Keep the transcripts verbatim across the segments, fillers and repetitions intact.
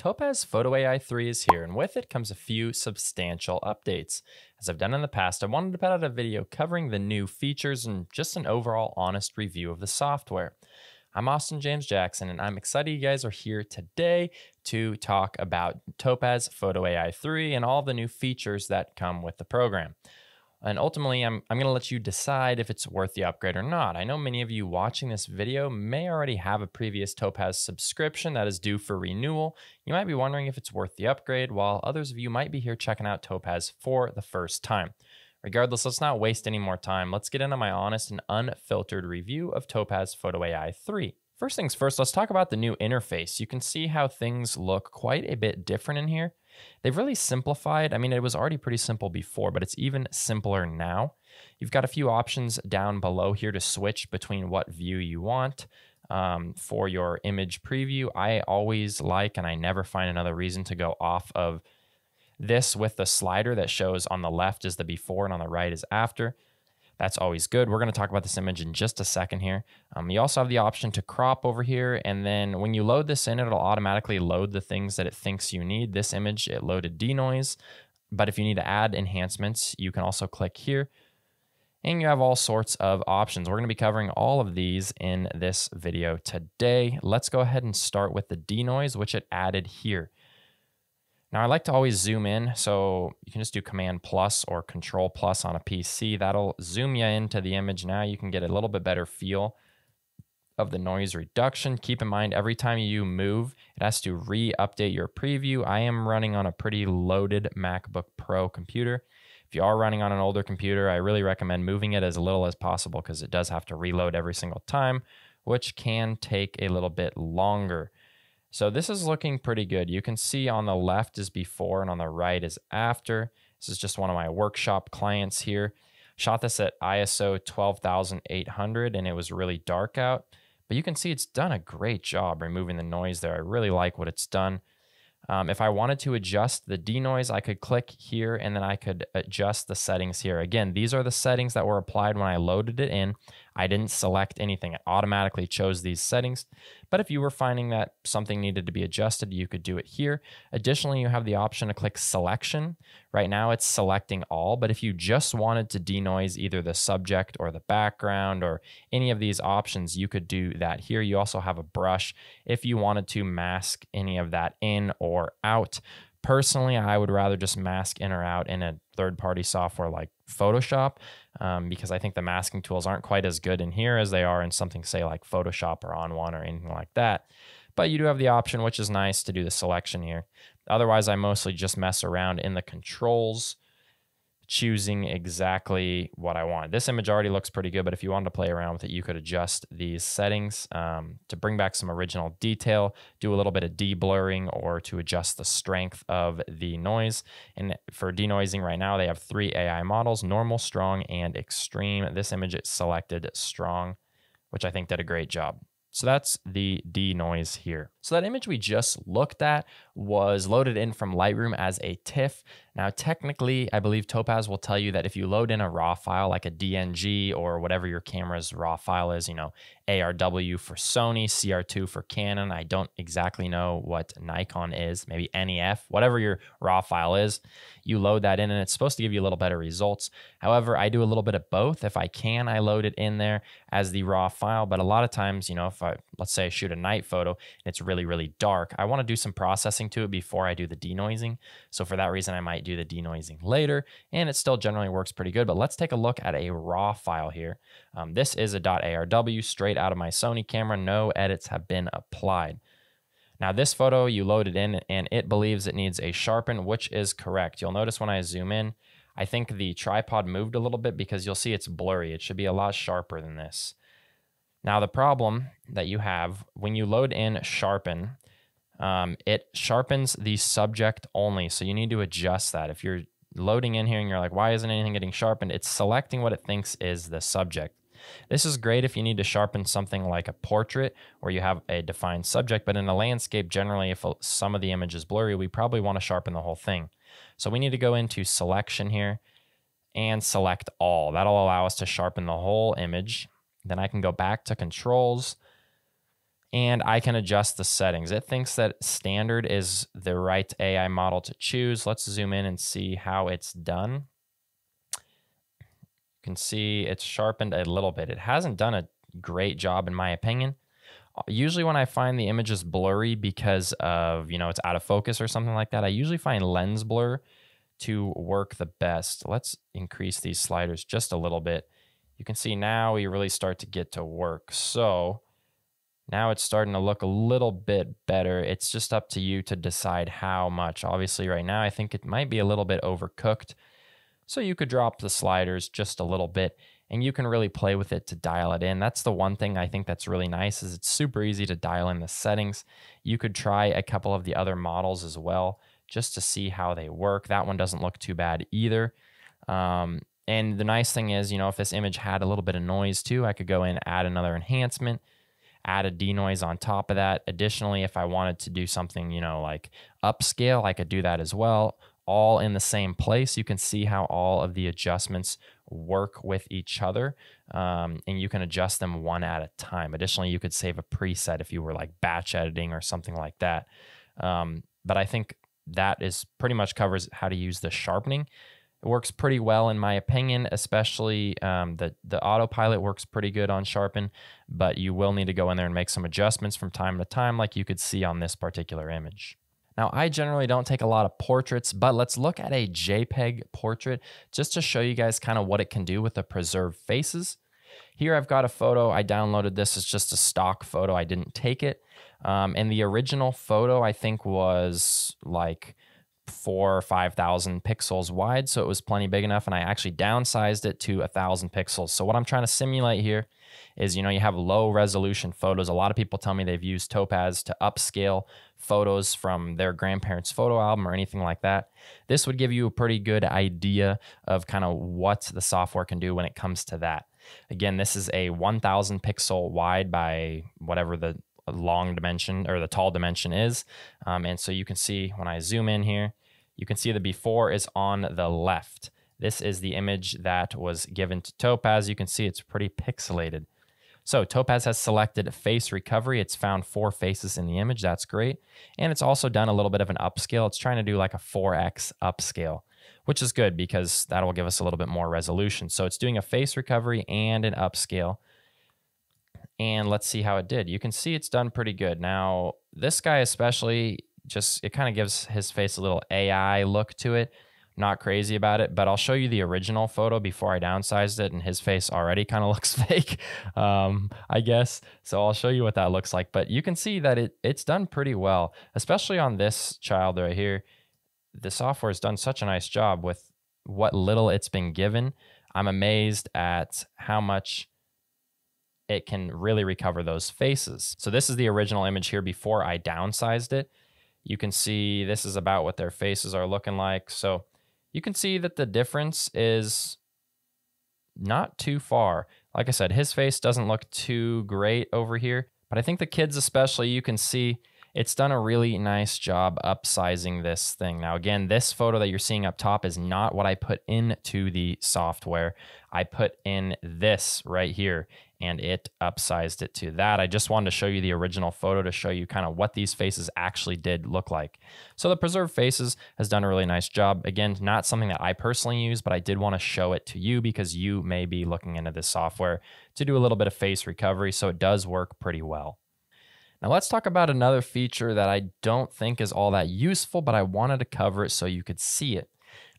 Topaz Photo A I three is here, and with it comes a few substantial updates. As I've done in the past, I wanted to put out a video covering the new features and just an overall honest review of the software. I'm Austin James Jackson, and I'm excited you guys are here today to talk about Topaz Photo A I three and all the new features that come with the program. And ultimately, I'm, I'm gonna let you decide if it's worth the upgrade or not. I know many of you watching this video may already have a previous Topaz subscription that is due for renewal. You might be wondering if it's worth the upgrade, while others of you might be here checking out Topaz for the first time. Regardless, let's not waste any more time. Let's get into my honest and unfiltered review of Topaz Photo A I three. First things first, let's talk about the new interface. You can see how things look quite a bit different in here. They've really simplified. I mean, it was already pretty simple before, but it's even simpler now. You've got a few options down below here to switch between what view you want um, for your image preview. I always like, and I never find another reason to go off of this with the slider that shows on the left is the before and on the right is after. That's always good. We're going to talk about this image in just a second here. Um, you also have the option to crop over here. And then when you load this in, it'll automatically load the things that it thinks you need. This image, it loaded denoise. But if you need to add enhancements, you can also click here. And you have all sorts of options. We're going to be covering all of these in this video today. Let's go ahead and start with the denoise, which it added here. Now I like to always zoom in, so you can just do Command plus or Control plus on a P C. That'll zoom you into the image. Now you can get a little bit better feel of the noise reduction. Keep in mind, every time you move, it has to re-update your preview. I am running on a pretty loaded MacBook Pro computer. If you are running on an older computer, I really recommend moving it as little as possible because it does have to reload every single time, which can take a little bit longer. So this is looking pretty good. You can see on the left is before and on the right is after. This is just one of my workshop clients here. Shot this at I S O twelve thousand eight hundred and it was really dark out, but you can see it's done a great job removing the noise there. I really like what it's done. Um, if I wanted to adjust the denoise, I could click here and then I could adjust the settings here. Again, these are the settings that were applied when I loaded it in. I didn't select anything. It automatically chose these settings. But if you were finding that something needed to be adjusted, you could do it here. Additionally, you have the option to click selection. Right now it's selecting all, but if you just wanted to denoise either the subject or the background or any of these options, you could do that here. You also have a brush if you wanted to mask any of that in or out. Personally, I would rather just mask in or out in a third-party software like Photoshop um, because I think the masking tools aren't quite as good in here as they are in something, say, like Photoshop or On one or anything like that. But you do have the option, which is nice, to do the selection here. Otherwise, I mostly just mess around in the controls, choosing exactly what I want. This image already looks pretty good, but if you wanted to play around with it, you could adjust these settings um, to bring back some original detail, do a little bit of de-blurring, or to adjust the strength of the noise. And for denoising right now, they have three A I models, normal, strong, and extreme. This image it selected strong, which I think did a great job. So that's the denoise here. So that image we just looked at was loaded in from Lightroom as a TIFF. Now, technically, I believe Topaz will tell you that if you load in a RAW file like a D N G or whatever your camera's RAW file is, you know, A R W for Sony, C R two for Canon. I don't exactly know what Nikon is, maybe N E F, whatever your RAW file is, you load that in and it's supposed to give you a little better results. However, I do a little bit of both. If I can, I load it in there as the RAW file, but a lot of times, you know, if I, let's say I shoot a night photo and it's really, really dark, I want to do some processing to it before I do the denoising. So for that reason, I might do the denoising later, and it still generally works pretty good, but let's take a look at a RAW file here. Um, this is a .arw straight out of my Sony camera. No edits have been applied. Now this photo you loaded in and it believes it needs a sharpen, which is correct. You'll notice when I zoom in, I think the tripod moved a little bit because you'll see it's blurry. It should be a lot sharper than this. Now the problem that you have when you load in sharpen, um, it sharpens the subject only. So you need to adjust that. If you're loading in here and you're like, why isn't anything getting sharpened? It's selecting what it thinks is the subject. This is great if you need to sharpen something like a portrait where you have a defined subject, but in a landscape, generally, if some of the image is blurry, we probably want to sharpen the whole thing. So we need to go into selection here and select all. That'll allow us to sharpen the whole image. Then I can go back to controls and I can adjust the settings. It thinks that standard is the right A I model to choose. Let's zoom in and see how it's done. You can see it's sharpened a little bit. It hasn't done a great job in my opinion. Usually when I find the image is blurry because of, you know, it's out of focus or something like that, I usually find lens blur to work the best. Let's increase these sliders just a little bit. You can see now we really start to get to work. So now it's starting to look a little bit better. It's just up to you to decide how much. Obviously right now I think it might be a little bit overcooked. So you could drop the sliders just a little bit, and you can really play with it to dial it in. That's the one thing I think that's really nice, is it's super easy to dial in the settings. You could try a couple of the other models as well, just to see how they work. That one doesn't look too bad either. Um, and the nice thing is, you know, if this image had a little bit of noise too, I could go in, add another enhancement, add a denoise on top of that. Additionally, if I wanted to do something, you know, like upscale, I could do that as well, all in the same place. You can see how all of the adjustments work with each other, um, and you can adjust them one at a time. Additionally, you could save a preset if you were like batch editing or something like that. Um, but I think that is pretty much covers how to use the sharpening. It works pretty well in my opinion, especially um, the, the autopilot works pretty good on sharpen, but you will need to go in there and make some adjustments from time to time, like you could see on this particular image. Now, I generally don't take a lot of portraits, but let's look at a JPEG portrait just to show you guys kind of what it can do with the preserved faces. Here I've got a photo. I downloaded this. It's just a stock photo. I didn't take it. Um, and the original photo, I think, was like four or five thousand pixels wide. So it was plenty big enough. And I actually downsized it to one thousand pixels. So what I'm trying to simulate here is, you know, you have low resolution photos. A lot of people tell me they've used Topaz to upscale photos from their grandparents' photo album or anything like that. This would give you a pretty good idea of kind of what the software can do when it comes to that. Again, this is a one thousand pixel wide by whatever the long dimension or the tall dimension is. Um, and so you can see when I zoom in here, you can see the before is on the left. This is the image that was given to Topaz. You can see it's pretty pixelated. So Topaz has selected face recovery. It's found four faces in the image. That's great. And it's also done a little bit of an upscale. It's trying to do like a four X upscale, which is good because that'll give us a little bit more resolution. So it's doing a face recovery and an upscale. And let's see how it did. You can see it's done pretty good. Now, this guy especially, just it kind of gives his face a little A I look to it. Not crazy about it, but I'll show you the original photo before I downsized it, and his face already kind of looks fake, um, I guess. So I'll show you what that looks like, but you can see that it it's done pretty well, especially on this child right here. The software has done such a nice job with what little it's been given. I'm amazed at how much it can really recover those faces. So this is the original image here before I downsized it. You can see this is about what their faces are looking like. So you can see that the difference is not too far. Like I said, his face doesn't look too great over here, but I think the kids especially, you can see it's done a really nice job upsizing this thing. Now, again, this photo that you're seeing up top is not what I put into the software. I put in this right here, and it upsized it to that. I just wanted to show you the original photo to show you kind of what these faces actually did look like. So the preserved faces has done a really nice job. Again, not something that I personally use, but I did want to show it to you because you may be looking into this software to do a little bit of face recovery. So it does work pretty well. Now let's talk about another feature that I don't think is all that useful, but I wanted to cover it so you could see it.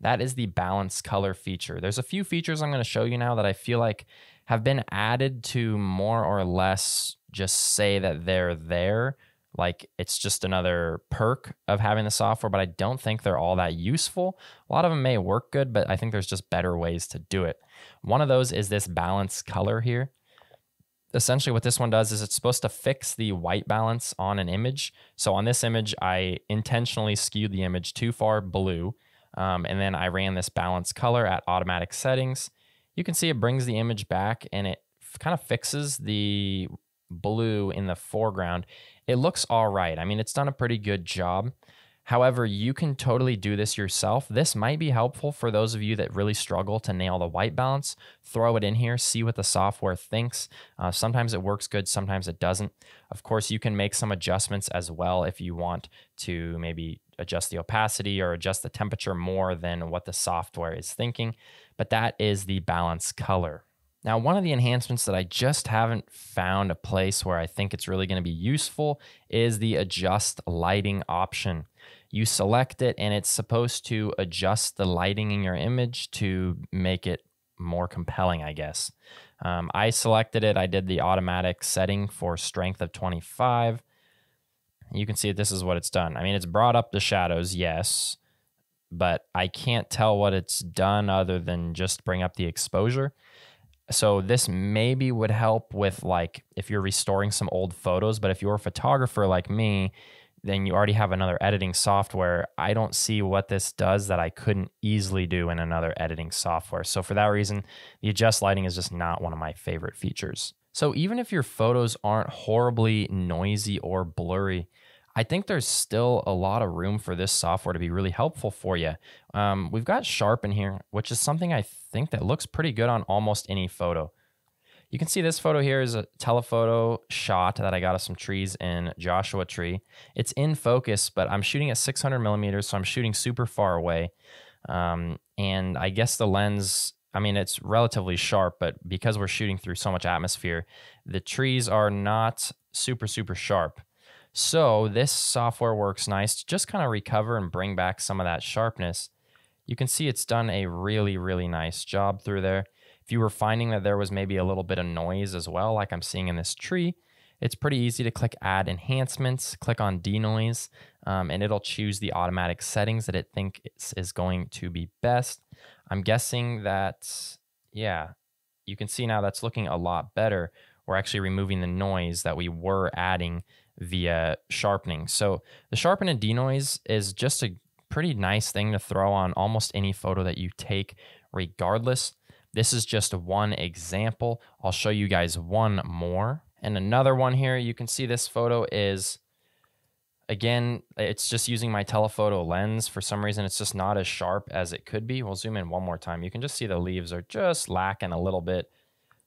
That is the balance color feature. There's a few features I'm going to show you now that I feel like have been added to more or less just say that they're there. Like it's just another perk of having the software, but I don't think they're all that useful. A lot of them may work good, but I think there's just better ways to do it. One of those is this balance color here. Essentially what this one does is it's supposed to fix the white balance on an image. So on this image, I intentionally skewed the image too far blue. Um, and then I ran this balance color at automatic settings. You can see it brings the image back and it kind of fixes the blue in the foreground. It looks all right. I mean, it's done a pretty good job. However, you can totally do this yourself. This might be helpful for those of you that really struggle to nail the white balance. Throw it in here, see what the software thinks. Uh, sometimes it works good, sometimes it doesn't. Of course, you can make some adjustments as well if you want to maybe adjust the opacity or adjust the temperature more than what the software is thinking, but that is the balance color. Now, one of the enhancements that I just haven't found a place where I think it's really going to be useful is the adjust lighting option. You select it and it's supposed to adjust the lighting in your image to make it more compelling, I guess. Um, I selected it. I did the automatic setting for strength of twenty-five. You can see that this is what it's done. I mean, it's brought up the shadows, yes, but I can't tell what it's done other than just bring up the exposure. So this maybe would help with, like, if you're restoring some old photos, but if you're a photographer like me, then you already have another editing software. I don't see what this does that I couldn't easily do in another editing software. So for that reason, the adjust lighting is just not one of my favorite features. So even if your photos aren't horribly noisy or blurry, I think there's still a lot of room for this software to be really helpful for you. Um, we've got Sharp in here, which is something I think that looks pretty good on almost any photo. You can see this photo here is a telephoto shot that I got of some trees in Joshua Tree. It's in focus, but I'm shooting at six hundred millimeters, so I'm shooting super far away. Um, and I guess the lens, I mean, it's relatively sharp, but because we're shooting through so much atmosphere, the trees are not super, super sharp. So this software works nice to just kind of recover and bring back some of that sharpness. You can see it's done a really, really nice job through there. If you were finding that there was maybe a little bit of noise as well, like I'm seeing in this tree, it's pretty easy to click Add Enhancements, click on Denoise, um, and it'll choose the automatic settings that it thinks is going to be best. I'm guessing that, yeah, you can see now that's looking a lot better. We're actually removing the noise that we were adding via sharpening. So the sharpen and denoise is just a pretty nice thing to throw on almost any photo that you take regardless. This is just one example. I'll show you guys one more. And another one here, you can see this photo is, again, it's just using my telephoto lens. For some reason, it's just not as sharp as it could be. We'll zoom in one more time. You can just see the leaves are just lacking a little bit.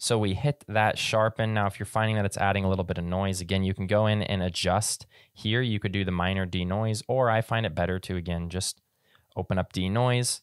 So we hit that sharpen. Now, if you're finding that it's adding a little bit of noise, again, you can go in and adjust here. You could do the minor denoise, or I find it better to, again, just open up denoise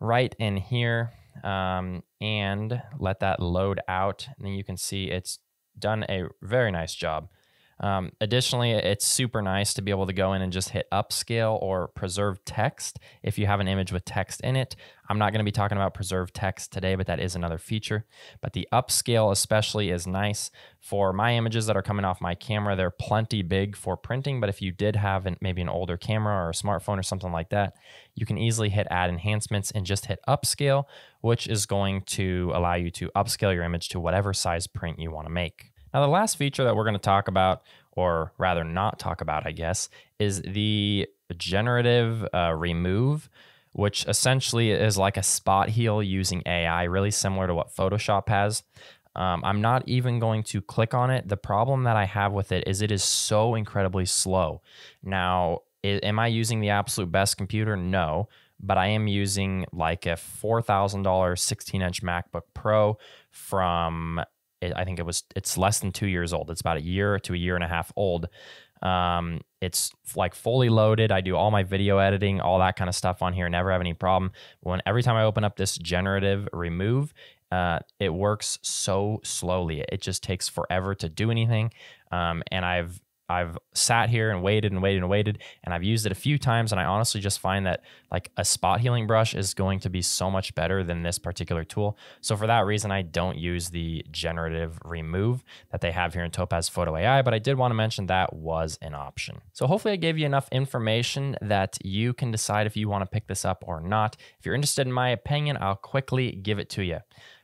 right in here um, and let that load out. And then you can see it's done a very nice job. Um, additionally, it's super nice to be able to go in and just hit upscale or preserve text if you have an image with text in it. I'm not going to be talking about preserve text today, but that is another feature. But the upscale especially is nice for my images that are coming off my camera. They're plenty big for printing, but if you did have an, maybe an older camera or a smartphone or something like that, you can easily hit Add Enhancements and just hit upscale, which is going to allow you to upscale your image to whatever size print you want to make. Now, the last feature that we're going to talk about, or rather not talk about, I guess, is the generative uh, remove, which essentially is like a spot heal using A I, really similar to what Photoshop has. Um, I'm not even going to click on it. The problem that I have with it is it is so incredibly slow. Now, am I using the absolute best computer? No, but I am using like a four thousand dollar sixteen inch MacBook Pro from... I think it was, it's less than two years old. It's about a year to a year and a half old. Um, it's like fully loaded. I do all my video editing, all that kind of stuff on here. Never have any problem. When every time I open up this generative remove, uh, it works so slowly. It just takes forever to do anything. Um, and I've, I've sat here and waited and waited and waited, and I've used it a few times, and I honestly just find that like a spot healing brush is going to be so much better than this particular tool. So for that reason, I don't use the generative remove that they have here in Topaz Photo A I, but I did want to mention that was an option. So hopefully I gave you enough information that you can decide if you want to pick this up or not. If you're interested in my opinion, I'll quickly give it to you.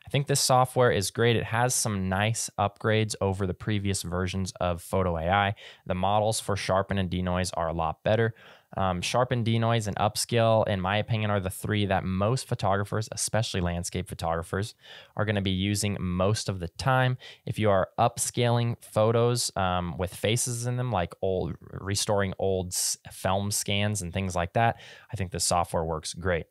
I think this software is great. It has some nice upgrades over the previous versions of Photo A I. The models for Sharpen and Denoise are a lot better. Um, Sharpen, Denoise, and Upscale, in my opinion, are the three that most photographers, especially landscape photographers, are going to be using most of the time. If you are upscaling photos um, with faces in them, like old, restoring old film scans and things like that, I think this software works great.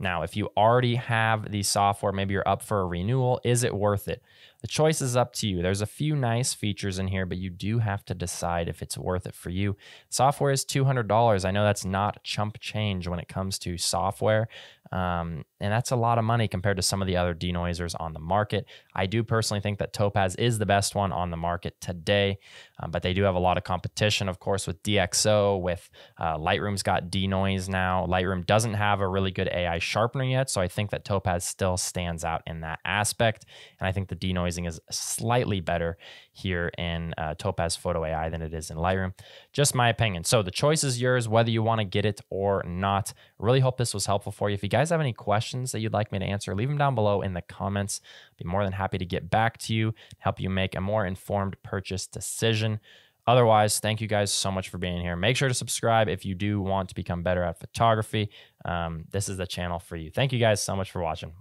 Now, if you already have the software, maybe you're up for a renewal, is it worth it? The choice is up to you. There's a few nice features in here, but you do have to decide if it's worth it for you. Software is two hundred dollars. I know that's not chump change when it comes to software, um, and that's a lot of money compared to some of the other denoisers on the market. I do personally think that Topaz is the best one on the market today, um, but they do have a lot of competition, of course, with DxO, with uh, Lightroom's got denoise now. Lightroom doesn't have a really good A I sharpener yet, so I think that Topaz still stands out in that aspect, and I think the denoising is slightly better here in uh, Topaz Photo A I than it is in Lightroom. Just my opinion. So the choice is yours, whether you want to get it or not. Really hope this was helpful for you. If you guys have any questions that you'd like me to answer, leave them down below in the comments. I'd be more than happy to get back to you, help you make a more informed purchase decision. Otherwise, thank you guys so much for being here. Make sure to subscribe if you do want to become better at photography. Um, this is the channel for you. Thank you guys so much for watching.